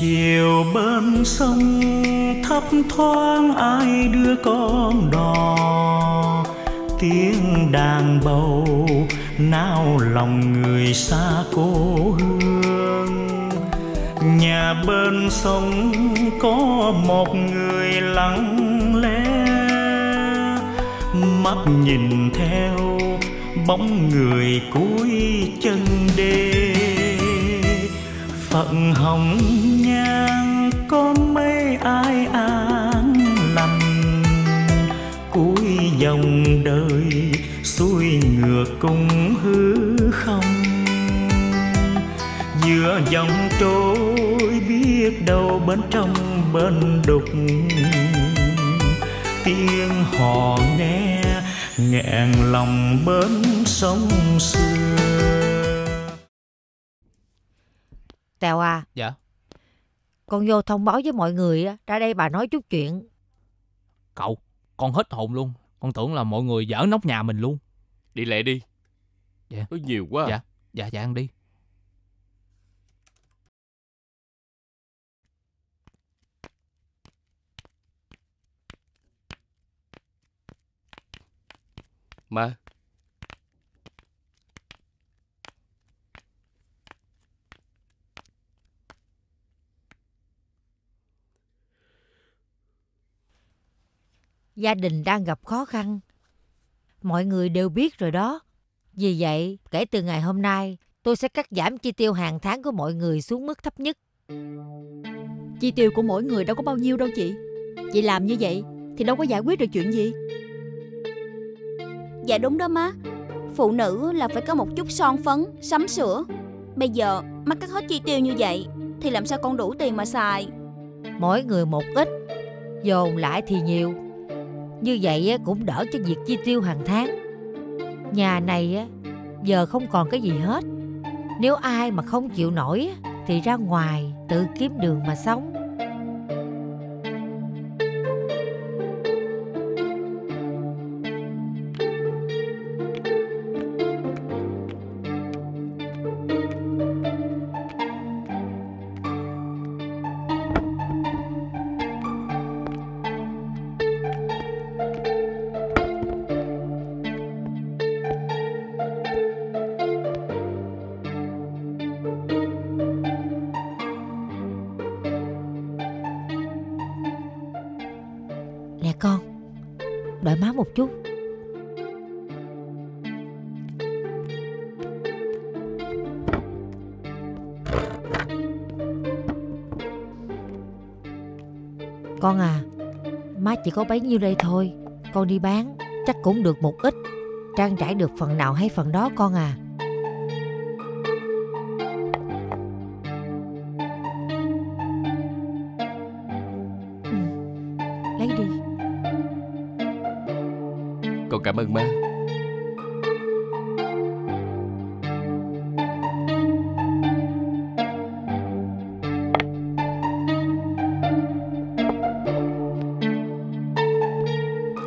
Chiều bên sông thấp thoáng ai đưa con đò, tiếng đàn bầu nao lòng người xa cố hương. Nhà bên sông có một người lặng lẽ, mắt nhìn theo bóng người cuối chân đê. Phận hồng nhan có mấy ai an lành, cuối dòng đời xuôi ngược cùng hư không. Giữa dòng trôi biết đâu bên trong bên đục, tiếng hò nghe nghẹn lòng bến sông xưa. Tèo à. Dạ. Con vô thông báo với mọi người ra đây bà nói chút chuyện. Cậu, con hết hồn luôn. Con tưởng là mọi người giở nóc nhà mình luôn. Đi lẹ đi. Dạ. Có nhiều quá. Dạ. Dạ ăn đi. Má. Gia đình đang gặp khó khăn, mọi người đều biết rồi đó. Vì vậy, kể từ ngày hôm nay, tôi sẽ cắt giảm chi tiêu hàng tháng của mọi người xuống mức thấp nhất. Chi tiêu của mỗi người đâu có bao nhiêu đâu chị. Chị làm như vậy thì đâu có giải quyết được chuyện gì. Dạ đúng đó má. Phụ nữ là phải có một chút son phấn, sắm sửa. Bây giờ má cắt hết chi tiêu như vậy thì làm sao con đủ tiền mà xài. Mỗi người một ít, dồn lại thì nhiều. Như vậy cũng đỡ cho việc chi tiêu hàng tháng. Nhà này giờ không còn cái gì hết. Nếu ai mà không chịu nổi thì ra ngoài tự kiếm đường mà sống. Một chút. Con à, má chỉ có bấy nhiêu đây thôi, con đi bán chắc cũng được một ít, trang trải được phần nào hay phần đó con à. Con cảm ơn má.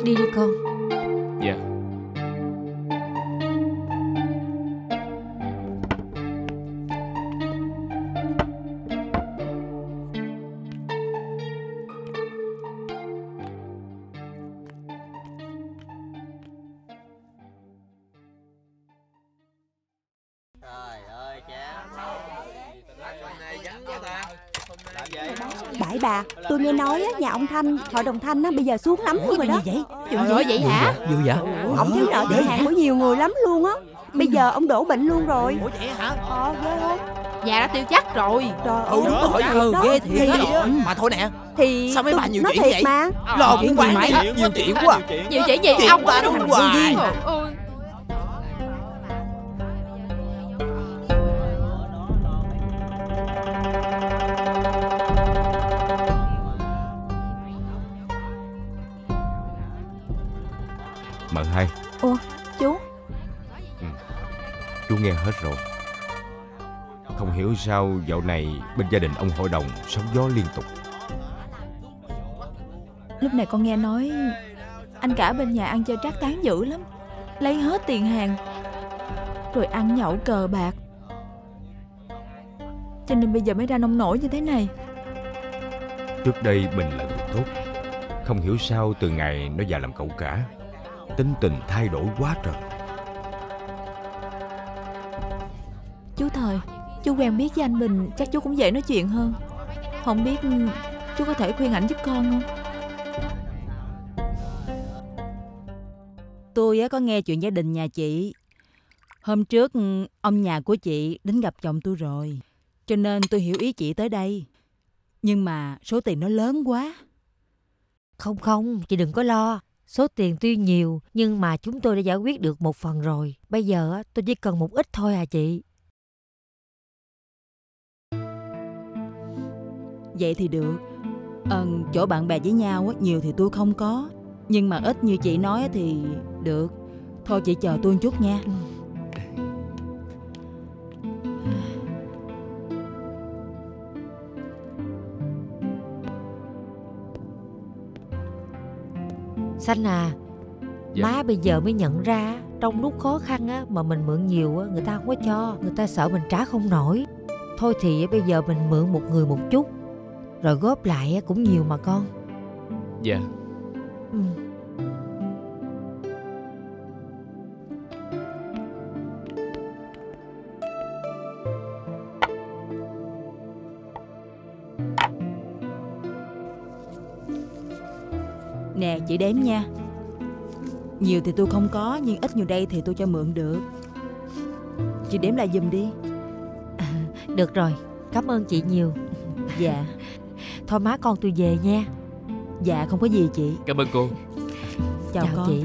Đi đi con. Dạ. Đại bà, tôi nghe nói nhà ông Thanh, hội đồng Thanh bây giờ xuống lắm luôn rồi đó. Chuyện gì vậy hả? Vụ vậy? Ông thiếu nợ tiền hàng của nhiều người lắm luôn á. Bây giờ ông đổ bệnh luôn rồi. Ủa vậy hả? Ghê không? Nhà đã tiêu chắc rồi. Đúng rồi, ghê thiệt đó. Mà thôi nè, thì sao mấy bà nhiều chuyện vậy? Lo cũng hoài, nhiều chuyện quá. Nhiều chuyện gì? Ông bà đúng hoài. Mận Hai. Ủa chú. Chú nghe hết rồi. Không hiểu sao dạo này bên gia đình ông hội đồng sóng gió liên tục. Lúc này con nghe nói anh cả bên nhà ăn chơi trác tán dữ lắm, lấy hết tiền hàng, rồi ăn nhậu cờ bạc, cho nên bây giờ mới ra nông nổi như thế này. Trước đây Bình là người tốt, không hiểu sao từ ngày nó vào làm cậu cả, tính tình thay đổi quá trời. Chú Thời, chú quen biết với anh Bình, chắc chú cũng dễ nói chuyện hơn. Không biết chú có thể khuyên ảnh giúp con không? Tôi có nghe chuyện gia đình nhà chị. Hôm trước ông nhà của chị đến gặp chồng tôi rồi, cho nên tôi hiểu ý chị tới đây. Nhưng mà số tiền nó lớn quá. Không không, chị đừng có lo. Số tiền tuy nhiều nhưng mà chúng tôi đã giải quyết được một phần rồi. Bây giờ tôi chỉ cần một ít thôi à chị. Vậy thì được. Chỗ bạn bè với nhau nhiều thì tôi không có, nhưng mà ít như chị nói thì được. Thôi chị chờ tôi một chút nha. Sanh à, dạ. Má bây giờ mới nhận ra trong lúc khó khăn á, mà mình mượn nhiều á, người ta không có cho, người ta sợ mình trả không nổi. Thôi thì bây giờ mình mượn một người một chút, rồi góp lại cũng nhiều mà con. Dạ. Nè chị đếm nha. Nhiều thì tôi không có, nhưng ít nhiều đây thì tôi cho mượn được. Chị đếm lại giùm đi. Được rồi, cảm ơn chị nhiều. Dạ. Thôi má con tôi về nha. Dạ không có gì chị. Cảm ơn cô. Chào con. Chị.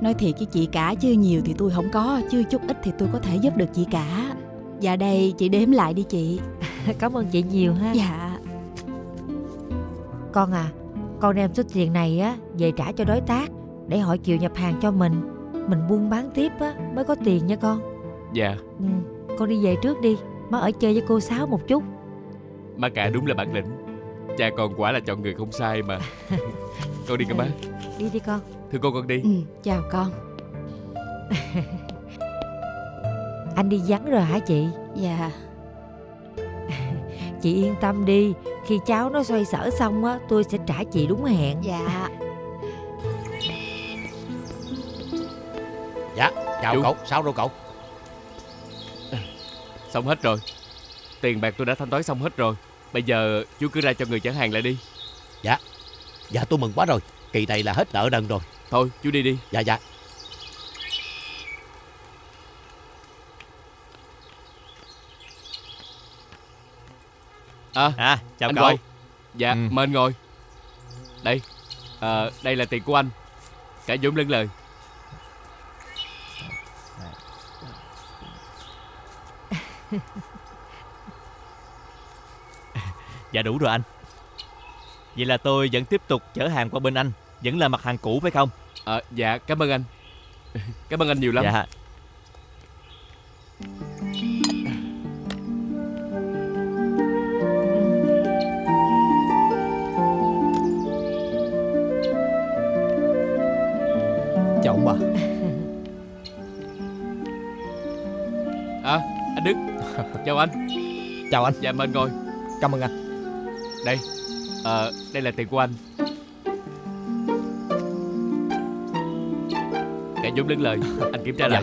Nói thiệt với chị cả chứ nhiều thì tôi không có, chứ chút ít thì tôi có thể giúp được chị cả. Dạ đây chị đếm lại đi chị. Cảm ơn chị nhiều ha. Dạ. Con à, con đem số tiền này á về trả cho đối tác để họ chịu nhập hàng cho mình. Mình buôn bán tiếp á mới có tiền nha con. Dạ. Con đi về trước đi, má ở chơi với cô Sáu một chút. Má cả đúng là bản lĩnh. Cha con quả là chọn người không sai mà. Con đi cả má. Đi đi con. Thưa cô con đi. Chào con. Anh đi vắng rồi hả chị? Dạ. Chị yên tâm đi, khi cháu nó xoay sở xong á, tôi sẽ trả chị đúng hẹn. Dạ. Dạ, chào chú. Cậu, sao rồi cậu? Xong hết rồi. Tiền bạc tôi đã thanh toán xong hết rồi. Bây giờ chú cứ ra cho người chở hàng lại đi. Dạ. Dạ tôi mừng quá rồi. Kỳ này là hết nợ nần rồi. Thôi chú đi đi. Dạ dạ. Chào anh ngồi. Dạ mời anh ngồi. Đây đây là tiền của anh. Cả Dũng lưng lời. Dạ đủ rồi anh. Vậy là tôi vẫn tiếp tục chở hàng qua bên anh, vẫn là mặt hàng cũ phải không? Dạ cảm ơn anh. Cảm ơn anh nhiều lắm. Dạ. Chào bà. Anh Đức. Chào anh. Chào anh. Dạ mời anh ngồi. Cảm ơn anh. Đây đây là tiền của anh. Cả Dũng đứng lời. Anh kiểm tra lại.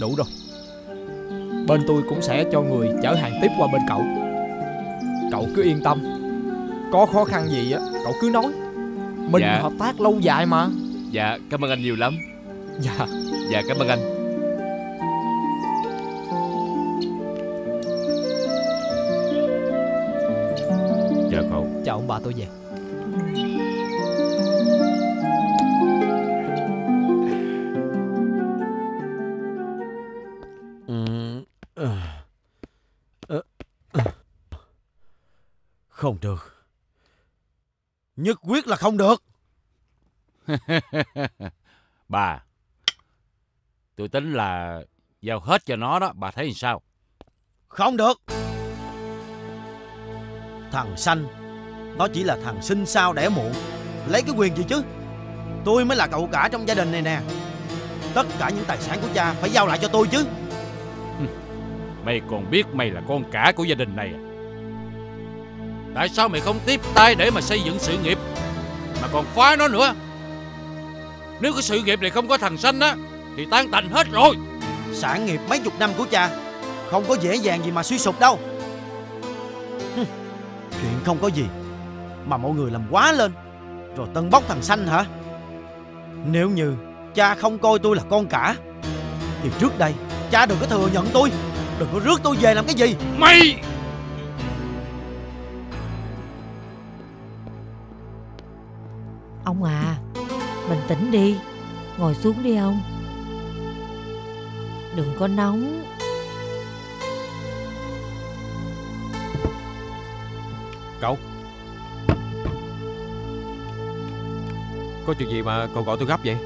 Đủ rồi. Bên tôi cũng sẽ cho người chở hàng tiếp qua bên cậu. Cậu cứ yên tâm. Có khó khăn gì á cậu cứ nói. Mình hợp tác lâu dài mà. Dạ cảm ơn anh nhiều lắm. Dạ. Dạ cảm ơn anh. Chào ông bà tôi về. Không được. Nhất quyết là không được. Bà, tôi tính là giao hết cho nó đó, bà thấy làm sao? Không được. Thằng Sanh, nó chỉ là thằng sinh sao đẻ muộn, lấy cái quyền gì chứ? Tôi mới là cậu cả trong gia đình này nè. Tất cả những tài sản của cha phải giao lại cho tôi chứ. Mày còn biết mày là con cả của gia đình này à? Tại sao mày không tiếp tay để mà xây dựng sự nghiệp, mà còn phá nó nữa? Nếu cái sự nghiệp này không có thằng Sanh á thì tan tành hết rồi. Sản nghiệp mấy chục năm của cha không có dễ dàng gì mà suy sụp đâu. Chuyện không có gì mà mọi người làm quá lên rồi tân bốc thằng Sanh hả? Nếu như cha không coi tôi là con cả thì trước đây cha đừng có thừa nhận tôi, đừng có rước tôi về làm cái gì. Mày! Ông à, bình tĩnh đi, ngồi xuống đi ông. Đừng có nóng. Cậu, có chuyện gì mà cậu gọi tôi gấp vậy?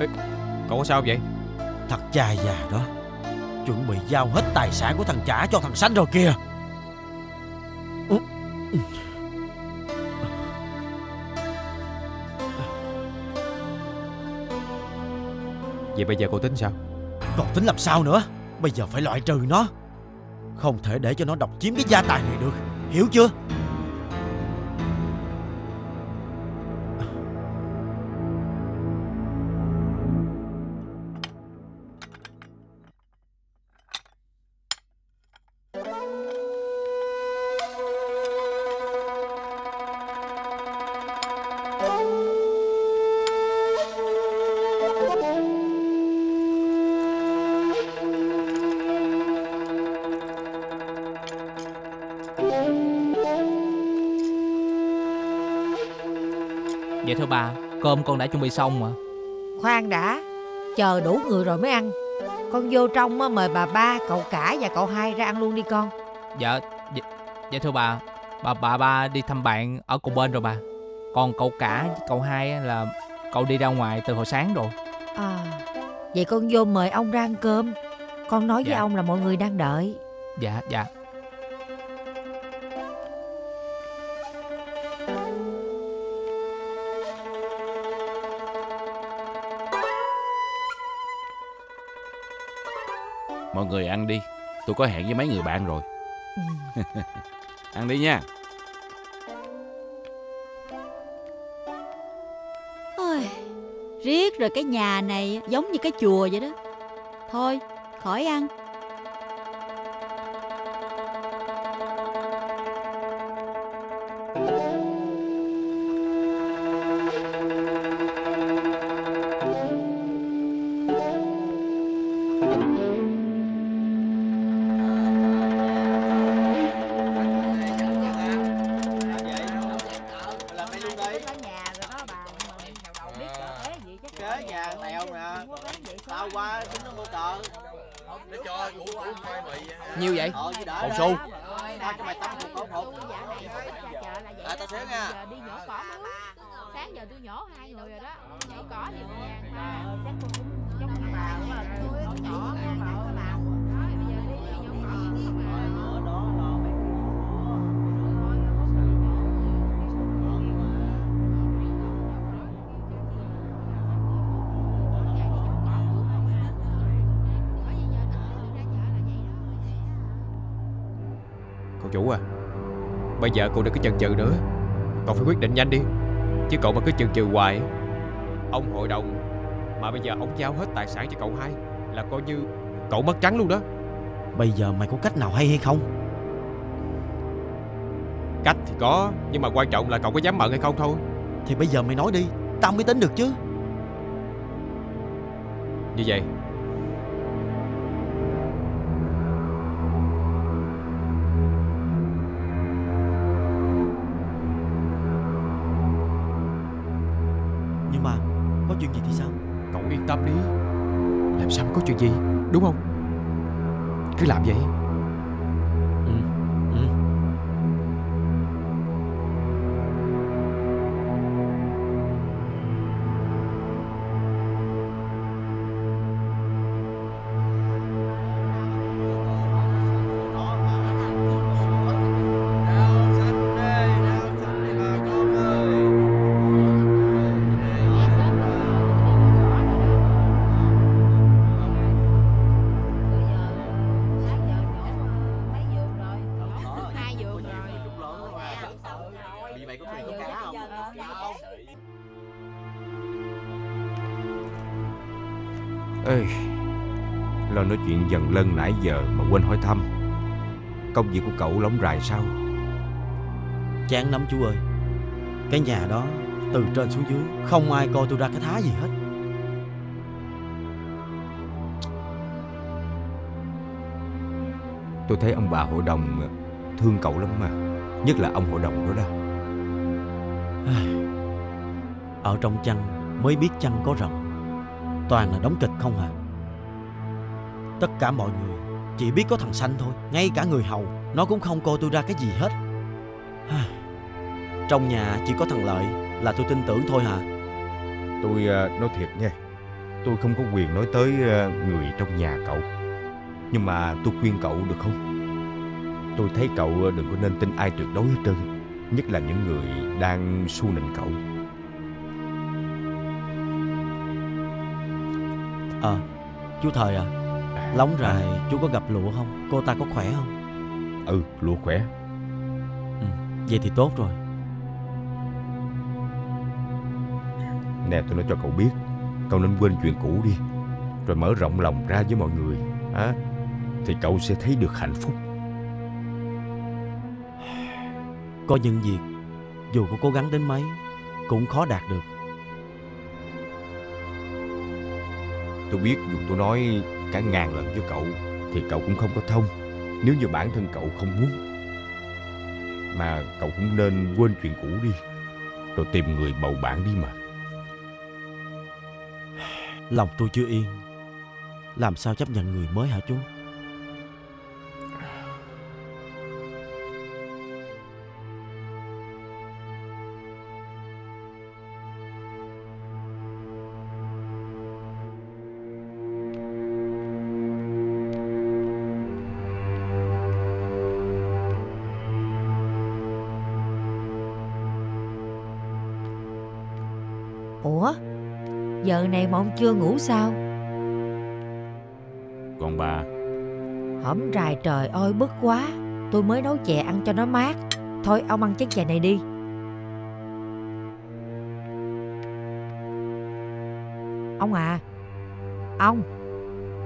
Ê, cậu có sao vậy? Thật cha già đó chuẩn bị giao hết tài sản của thằng Trả cho thằng Sanh rồi kìa. Vậy bây giờ cậu tính sao? Còn tính làm sao nữa? Bây giờ phải loại trừ nó, không thể để cho nó độc chiếm cái gia tài này được, hiểu chưa? Vậy thưa bà, cơm con đã chuẩn bị xong mà. Khoan đã, chờ đủ người rồi mới ăn. Con vô trong mời bà ba, cậu cả và cậu hai ra ăn luôn đi con. Dạ, dạ thưa bà ba đi thăm bạn ở cùng bên rồi bà. Còn cậu cả với cậu hai là cậu đi ra ngoài từ hồi sáng rồi. À, vậy con vô mời ông ra ăn cơm. Con nói với ông là mọi người đang đợi. Dạ, dạ. Mọi người ăn đi, tôi có hẹn với mấy người bạn rồi. Ăn đi nha. Ôi, riết rồi cái nhà này giống như cái chùa vậy đó. Thôi, khỏi ăn. Nhiêu vậy? Một xu. Chủ à, bây giờ cậu đừng cứ chần chừ nữa, cậu phải quyết định nhanh đi, chứ cậu mà cứ chần chừ hoài. Ông hội đồng mà bây giờ ông giao hết tài sản cho cậu hai là coi như cậu mất trắng luôn đó. Bây giờ mày có cách nào hay hay không? Cách thì có, nhưng mà quan trọng là cậu có dám mận hay không thôi. Thì bây giờ mày nói đi, tao mới tính được chứ. Như vậy, chuyện gì thì sao? Cậu yên tâm đi, làm sao mà có chuyện gì, đúng không? Cứ làm vậy. như vậy có quyền hút cá không? Không. Ê, lo nói chuyện dần lân nãy giờ mà quên hỏi thăm công việc của cậu lóng rài sao? Chán lắm chú ơi. Cái nhà đó từ trên xuống dưới không ai coi tôi ra cái thá gì hết. Tôi thấy ông bà hội đồng thương cậu lắm mà. Nhất là ông hội đồng đó đó. Ở trong chăn mới biết chăn có rộng. Toàn là đóng kịch không à. Tất cả mọi người chỉ biết có thằng Xanh thôi. Ngay cả người hầu nó cũng không coi tôi ra cái gì hết. Trong nhà chỉ có thằng Lợi là tôi tin tưởng thôi hả? Tôi nói thiệt nha, tôi không có quyền nói tới người trong nhà cậu. Nhưng mà tôi khuyên cậu được không? Tôi thấy cậu đừng có nên tin ai tuyệt đối hết trơn. Nhất là những người đang xu nịnh cậu. Chú Thời à, lóng rài chú có gặp Lụa không? Cô ta có khỏe không? Ừ, Lụa khỏe. Vậy thì tốt rồi. Nè, tôi nói cho cậu biết, cậu nên quên chuyện cũ đi, rồi mở rộng lòng ra với mọi người á, thì cậu sẽ thấy được hạnh phúc. Có những việc dù có cố gắng đến mấy cũng khó đạt được. Tôi biết dù tôi nói cả ngàn lần với cậu thì cậu cũng không có thông, nếu như bản thân cậu không muốn. Mà cậu cũng nên quên chuyện cũ đi, rồi tìm người bầu bạn đi mà. Lòng tôi chưa yên, làm sao chấp nhận người mới hả chú? Ủa, giờ này mà ông chưa ngủ sao? Còn bà? Hổm rày trời ơi, bức quá. Tôi mới nấu chè ăn cho nó mát. Thôi ông ăn chén chè này đi. Ông à,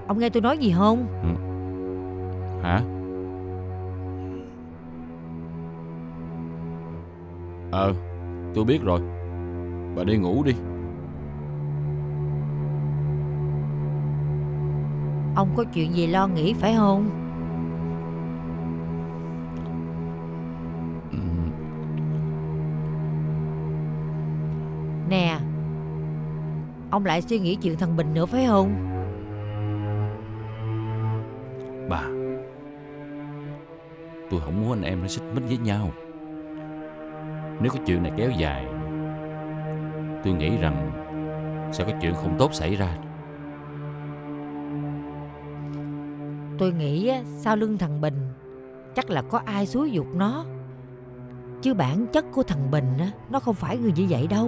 ông nghe tôi nói gì không? Hả? Tôi biết rồi. Bà đi ngủ đi. Ông có chuyện gì lo nghĩ phải không? Nè, ông lại suy nghĩ chuyện thằng Bình nữa phải không? Bà, tôi không muốn anh em nó xích mích với nhau. Nếu cái chuyện này kéo dài, tôi nghĩ rằng sẽ có chuyện không tốt xảy ra. Tôi nghĩ sau lưng thằng Bình chắc là có ai xúi giục nó, chứ bản chất của thằng Bình nó không phải người như vậy đâu.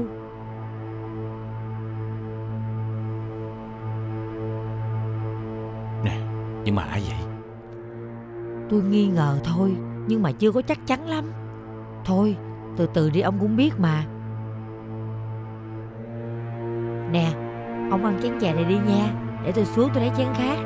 Nè, nhưng mà ai vậy? Tôi nghi ngờ thôi, nhưng mà chưa có chắc chắn lắm. Thôi từ từ đi, ông cũng biết mà. Nè, ông ăn chén chè này đi nha. Để tôi xuống tôi lấy chén khác.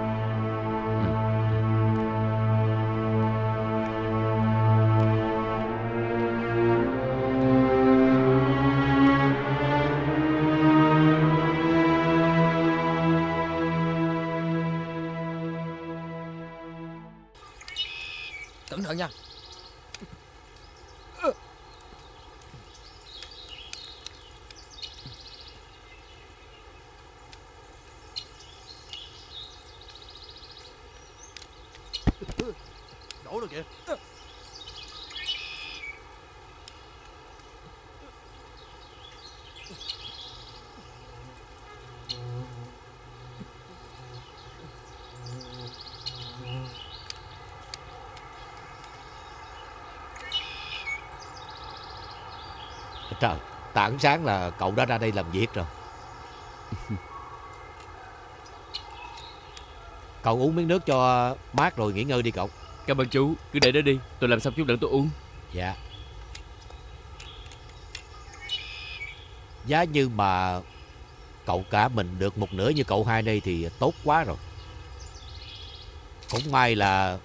Cẩn thận nha. Đổ rồi kìa. Trời, tảng sáng là cậu đã ra đây làm việc rồi. Cậu uống miếng nước cho mát rồi nghỉ ngơi đi cậu. Cảm ơn chú, cứ để đó đi, tôi làm xong chút nữa tôi uống. Dạ. Giá như mà cậu cả mình được một nửa như cậu hai đây thì tốt quá rồi. Cũng may là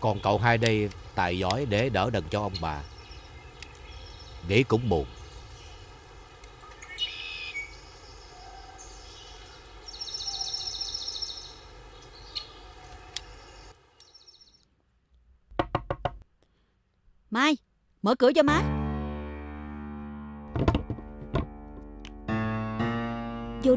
còn cậu hai đây tài giỏi để đỡ đần cho ông bà. Nghĩ cũng buồn. Mai, mở cửa cho má. Vô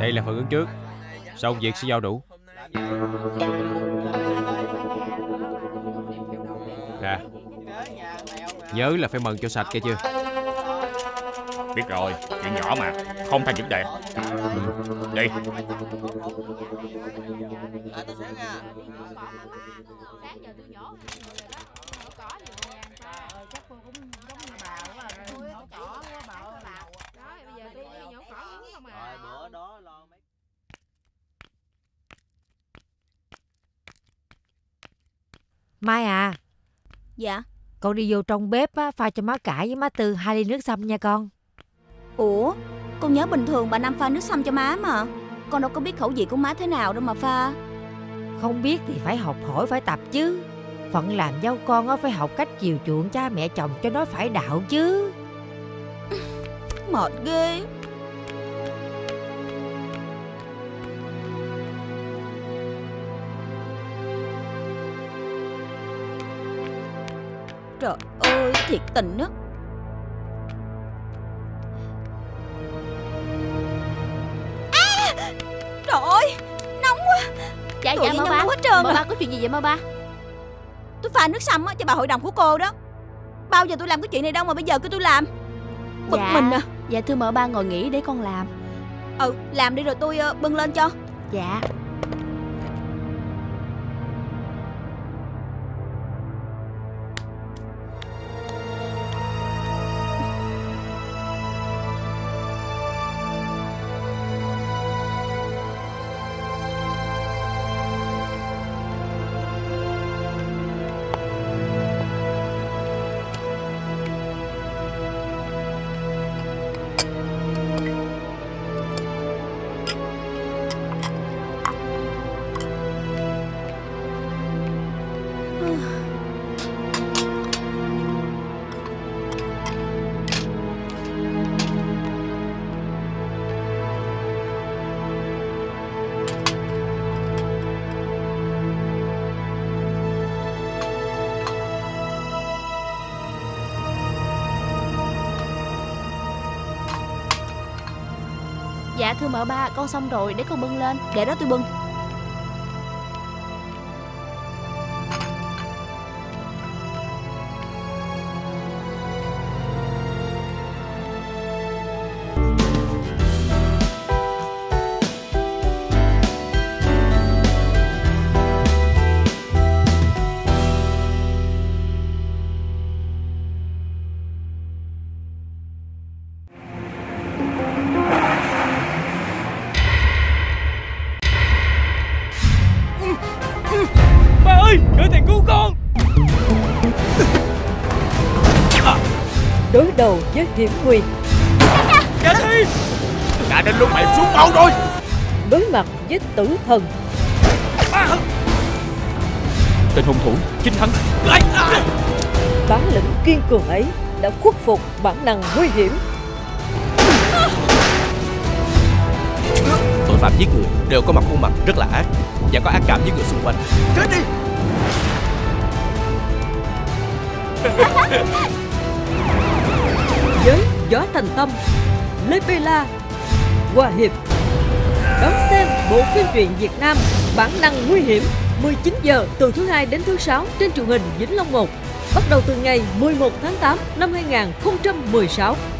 Đây là phần ứng trước, xong việc sẽ giao đủ. Nè, nhớ là phải mần cho sạch kia chưa. Biết rồi, chuyện nhỏ mà, không thành vấn đề. Đi. Mai à. Dạ. Con đi vô trong bếp á, pha cho má cải với má Tư 2 ly nước sâm nha con. Ủa, con nhớ bình thường bà Năm pha nước sâm cho má mà. Con đâu có biết khẩu vị của má thế nào đâu mà pha. Không biết thì phải học hỏi, phải tập chứ. Phận làm dâu con á, phải học cách chiều chuộng cha mẹ chồng cho nó phải đạo chứ. Mệt ghê. Trời ơi, thiệt tình á. À, trời ơi, nóng quá. Dạ, tụi dạ mơ ba. Hết trơn mơ ba, có chuyện gì vậy mơ ba? Tôi pha nước sâm á cho bà hội đồng của cô đó. Bao giờ tôi làm cái chuyện này đâu mà bây giờ cứ tôi làm. Bực dạ, mình à. Dạ thưa mợ ba, ngồi nghỉ để con làm. Ừ, làm đi rồi tôi bưng lên cho. Dạ. Dạ thưa mợ ba, con xong rồi, để con bưng lên. Để đó tôi bưng. Đầu với hiểm nguy. Cả đi. Cả đến lúc mày xuống máu rồi. Đối mặt với tử thần. Tên hung thủ chính hắn. Bản lĩnh kiên cường ấy đã khuất phục bản năng nguy hiểm. Tội phạm giết người đều có mặt khuôn mặt rất là ác và có ác cảm với người xung quanh. Chết đi. Với Gió Thành Tâm, Lê Pê La, Hòa Hiệp, đón xem. bộ phim truyện Việt Nam Bản năng nguy hiểm 19 giờ từ thứ Hai đến thứ Sáu trên truyền hình Vĩnh Long 1, bắt đầu từ ngày 11 tháng 8 năm 2016.